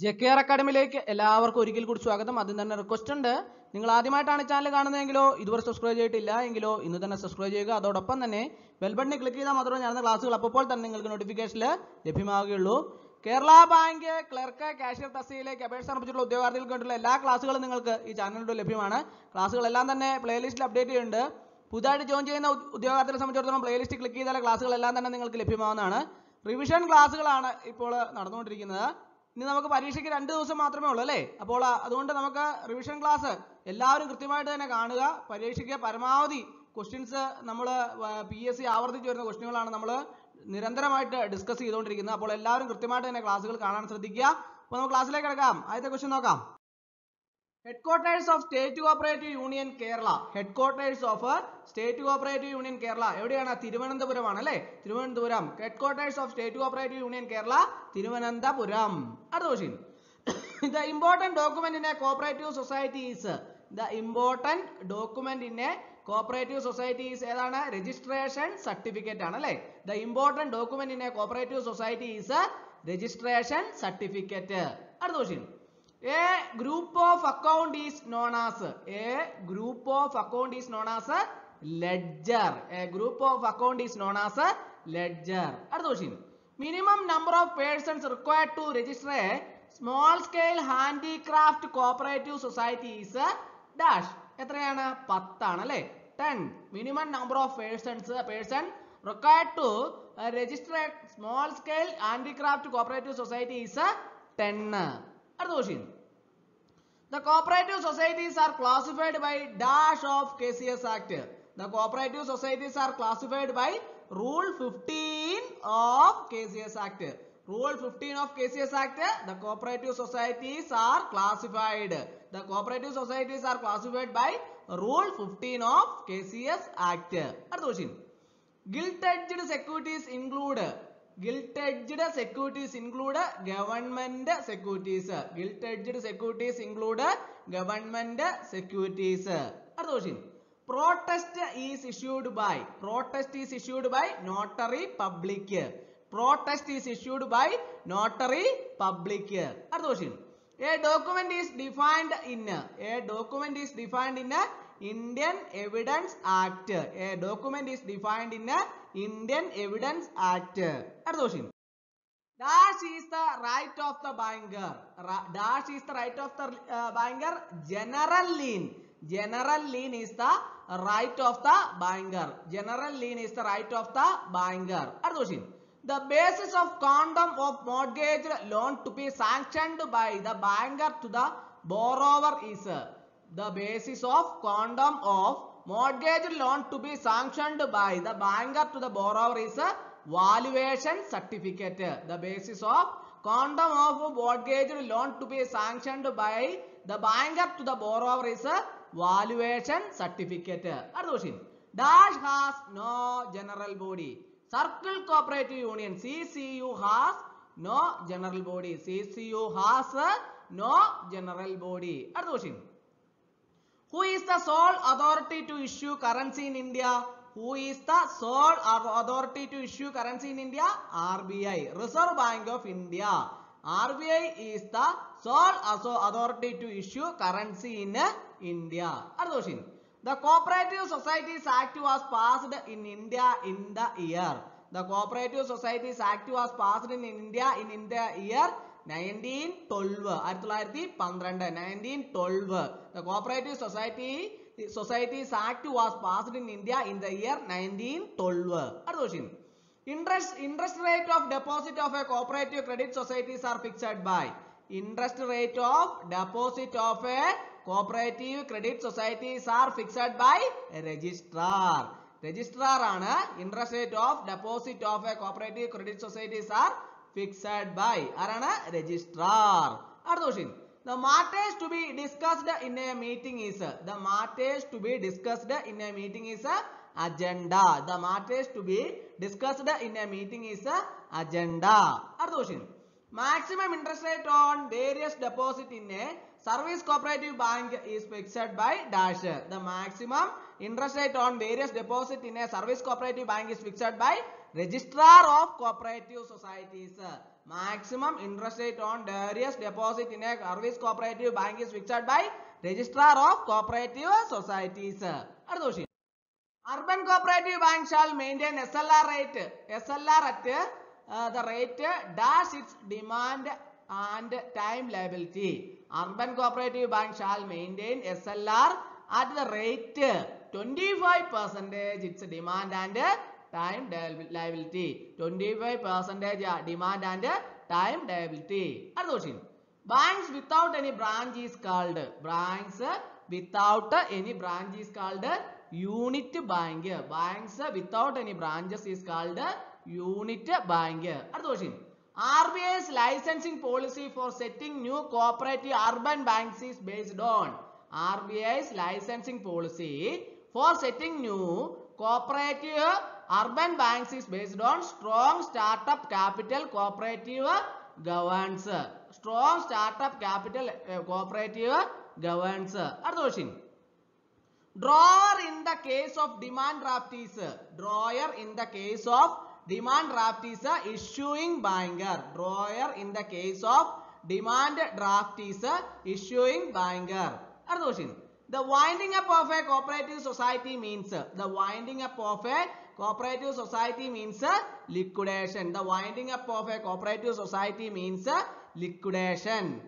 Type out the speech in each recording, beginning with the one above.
JKR Academy Lake, Elavar Kurikil Kutswagam, other than a question there. Ningladimatana Chalagananglo, it was subscribed Langilo, in the subscribe, though upon the name, well but click the mother and the last lapopol and Ningle notification le, Depimagilo, Kerala Bank, Clerk, Cashier Tasile, Caberson, they are going to lack classical Ningle, channel to Lepimana, classical Elan, playlist updated under Pudati Jonjana, they are some playlist click the classical Elan and Ningle Lepimana, revision classical Anna, Ipola, not going to Rigina. We will revision class. We will do questions. We will discuss this. We will discuss Headquarters of State Cooperative Union Kerala. Headquarters of State Cooperative Union Kerala. Evideyana Thiruvananthapuram analle. Thiruvananthapuram. Headquarters of State Cooperative Union Kerala. Thiruvananthapuram. Adoshin. The important document in a cooperative society is the important document in a cooperative society is edana registration certificate analle. The important document in a cooperative society is a registration certificate. Adoshin. A group of account is known as ledger. A group of account is known as a ledger. Minimum number of persons required to register a small scale handicraft cooperative society is a dash. Etrayana 10. Minimum number of persons required to register a small scale handicraft cooperative society is a 10. The cooperative societies are classified by dash of KCS Act. The cooperative societies are classified by Rule 15 of KCS Act. Rule 15 of KCS Act, the cooperative societies are classified. The cooperative societies are classified by Rule 15 of KCS Act. Gilt-edged securities include gilt-edged securities include government securities. Gilt-edged securities include government securities. Protest is issued by notary public. Protest is issued by notary public. A document is defined in Indian Evidence Act. A document is defined in Indian Evidence Act. Dash is the right of the banker. Dash is the right of the banker. General lien. General lien is the right of the banker. General lien is the right of the banker. The basis of quantum of mortgage loan to be sanctioned by the banker to the borrower is. The basis of quantum of mortgage loan to be sanctioned by the banker to the borrower is a valuation certificate. The basis of quantum of mortgage loan to be sanctioned by the banker to the borrower is a valuation certificate. Dash has no general body. Circle Cooperative Union CCU has no general body. CCU has no general body. Who is the sole authority to issue currency in India? Who is the sole authority to issue currency in India? RBI, Reserve Bank of India. RBI is the sole authority to issue currency in India. The Cooperative Societies Act was passed in India in the year. The Cooperative Societies Act was passed in India in the year 1912. The Cooperative Societies Act was passed in India in the year 1912. Interest rate of deposit of a cooperative credit societies are fixed by. Interest rate of deposit of a cooperative credit societies are fixed by registrar. Registrar ana interest rate of deposit of a cooperative credit societies are fixed by Arana registrar. The matters to be discussed in a meeting is agenda. The matters to be discussed in a meeting is agenda. Maximum interest rate on various deposit in a service cooperative bank is fixed by dash. The maximum interest rate on various deposit in a service cooperative bank is fixed by registrar of cooperative societies. maximum interest rate on various deposit in a service cooperative bank is fixed by registrar of cooperative societies. Urban cooperative bank shall maintain SLR rate at the rate dash its demand and time liability. Urban cooperative bank shall maintain SLR at the rate 25% its demand and time liability. 25% demand and time liability. Banks without any branch is called unit bank. Banks without any branches is called unit bank. RBI's licensing policy for setting new cooperative urban banks is based on RBI's licensing policy for setting new cooperative urban banks is based on strong startup capital cooperative governance. Strong startup capital cooperative governance. Drawer in the case of demand draft is issuing banker. Drawer in the case of demand draft is issuing banker. The winding up of a cooperative society means liquidation. The winding up of a cooperative society means liquidation.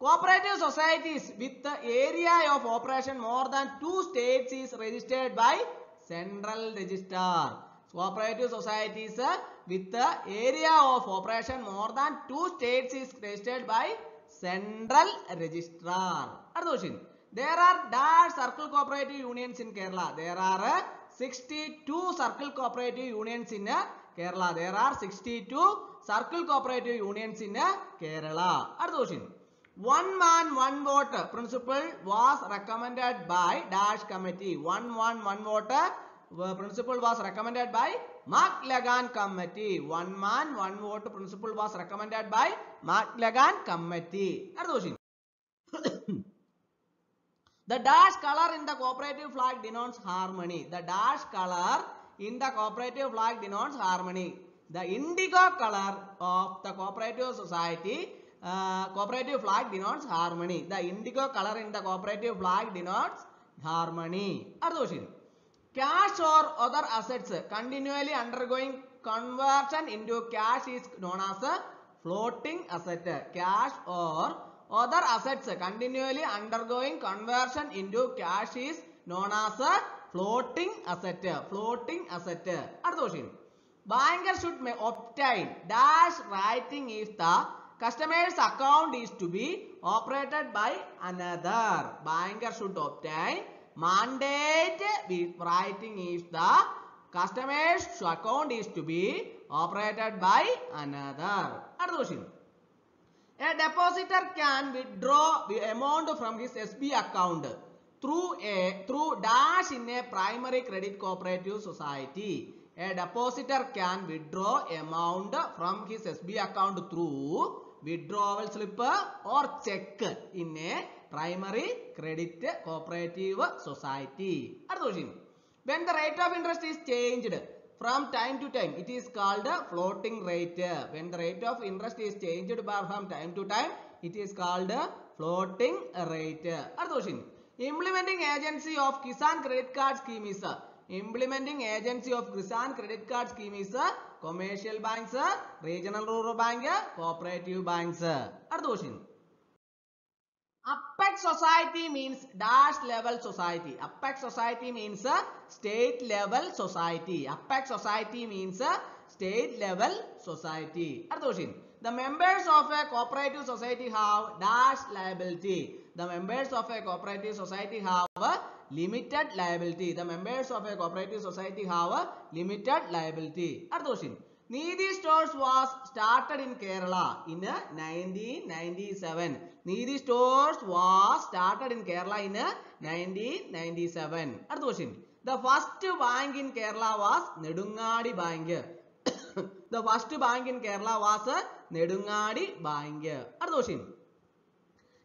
Cooperative societies with the area of operation more than 2 states is registered by central registrar. Cooperative societies with the area of operation more than 2 states is registered by central registrar. There are dash circle cooperative unions in Kerala. There are 62 circle cooperative unions in Kerala. There are 62 circle cooperative unions in Kerala. One man, one vote principle was recommended by dash committee. One man, one vote principle was recommended by Mark Lagan Committee. One man, one vote principle was recommended by Mark Lagan Committee. The dash color in the cooperative flag denotes harmony. The dash color in the cooperative flag denotes harmony. The indigo color of the cooperative society cooperative flag denotes harmony. The indigo color in the cooperative flag denotes harmony. Cash or other assets continually undergoing conversion into cash is known as a floating asset. Cash or other assets continually undergoing conversion into cash is known as a floating asset. Banker should obtain dash writing if the customer's account is to be operated by another. Banker should obtain mandate with writing if the customer's account is to be operated by another. A depositor can withdraw the amount from his SB account through dash in a primary credit cooperative society. A depositor can withdraw amount from his SB account through withdrawal slip or check in a primary credit cooperative society. When the rate of interest is changed from time to time, it is called floating rate. When the rate of interest is changed from time to time, it is called floating rate. Implementing agency of Kisan Credit Card Scheme is commercial banks, regional rural bank, cooperative banks. Apex society means dash level society. Apex society means state level society. The members of a cooperative society have dash liability. The members of a cooperative society have limited liability. The members of a cooperative society have a limited liability. Nidhi stores was started in Kerala in 1997. Nidhi stores was started in Kerala in 1997. The first bank in Kerala was Nedungadi Bank. The first bank in Kerala was Nedungadi Bank.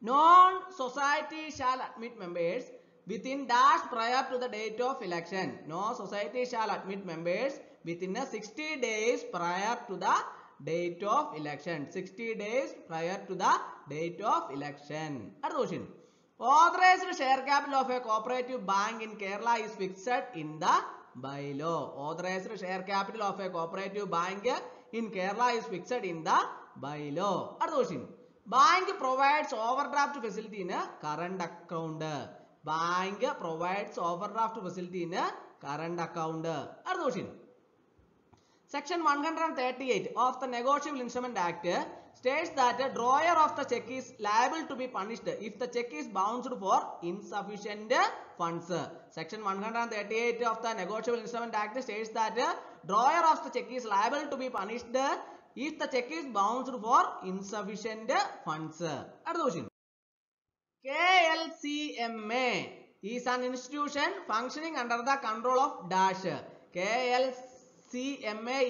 Non-society shall admit members within dash prior to the date of election. No society shall admit members within 60 days prior to the date of election. 60 days prior to the date of election. Another question. Authorized share capital of a cooperative bank in Kerala is fixed in the bylaw. Authorized share capital of a cooperative bank in Kerala is fixed in the bylaw. Another question. Bank provides overdraft facility in a current account. Bank provides overdraft facility in a current account. Another question. Section 138 of the Negotiable Instrument Act states that a drawer of the check is liable to be punished if the check is bounced for insufficient funds. Section 138 of the Negotiable Instrument Act states that a drawer of the check is liable to be punished if the check is bounced for insufficient funds. KLCMA is an institution functioning under the control of dash. KLCMA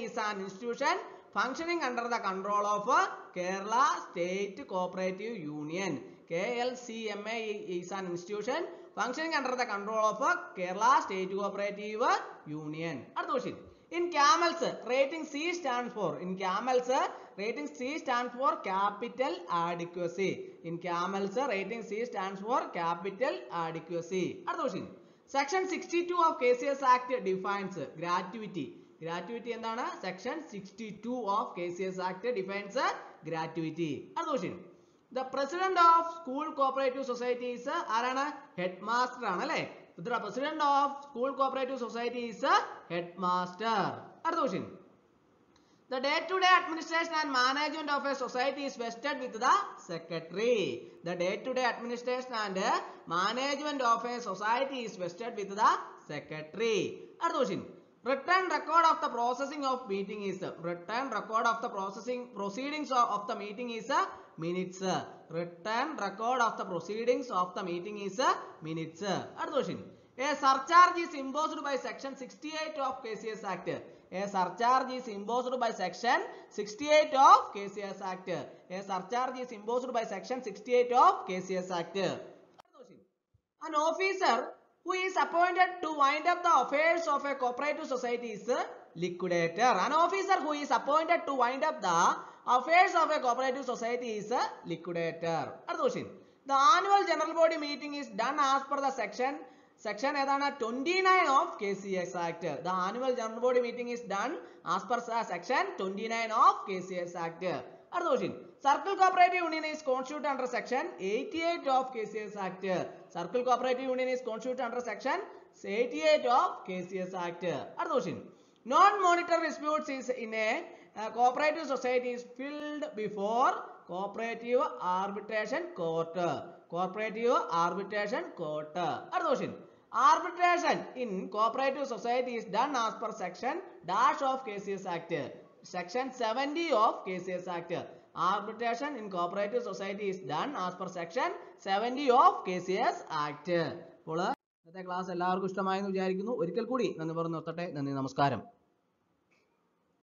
is an institution functioning under the control of Kerala State Cooperative Union. KLCMA is an institution functioning under the control of Kerala State Cooperative Union. In CAMELS, rating C stands for. In CAMELS, rating C stands for capital adequacy. In CAMELS, rating C stands for capital adequacy. Section 62 of KCS Act defines gratuity. Gratuity endana section 62 of KCS Act defines gratuity. The president of school cooperative society is arana headmaster analle. The president of school cooperative society is headmaster. The day-to-day administration and management of a society is vested with the secretary. The day-to-day administration and management of a society is vested with the secretary. Written record of the processing of meeting is written record of the processing proceedings of the meeting is minutes. Written record of the proceedings of the meeting is minutes. A surcharge is imposed by section 68 of KCS Act. A surcharge is imposed by section 68 of KCS Act. A surcharge is imposed by section 68 of KCS Act. An officer who is appointed to wind up the affairs of a cooperative society is a liquidator. An officer who is appointed to wind up the affairs of a cooperative society is a liquidator. The annual general body meeting is done as per the section 29 of KCS Act. The annual general body meeting is done as per section 29 of KCS Act. Circle Cooperative Union is constituted under section 88 of KCS Act. Circle Cooperative Union is constituted under section 88 of KCS Act. Non-monetary disputes is in a cooperative society is filled before cooperative arbitration court. Cooperative arbitration court. Arbitration in cooperative society is done as per section dash of KCS Act. Section 70 of KCS Act. Arbitration in cooperative society is done as per section 70 of KCS Act. അപ്പോൾ ഇന്നത്തെ class എല്ലാവർക്കും ഇഷ്ടമായി എന്ന് വിചാരിക്കുന്നു. ഒരിക്കൽ കൂടി നന്ദി പറഞ്ഞു നിർത്തട്ടെ. നന്ദി, നമസ്കാരം.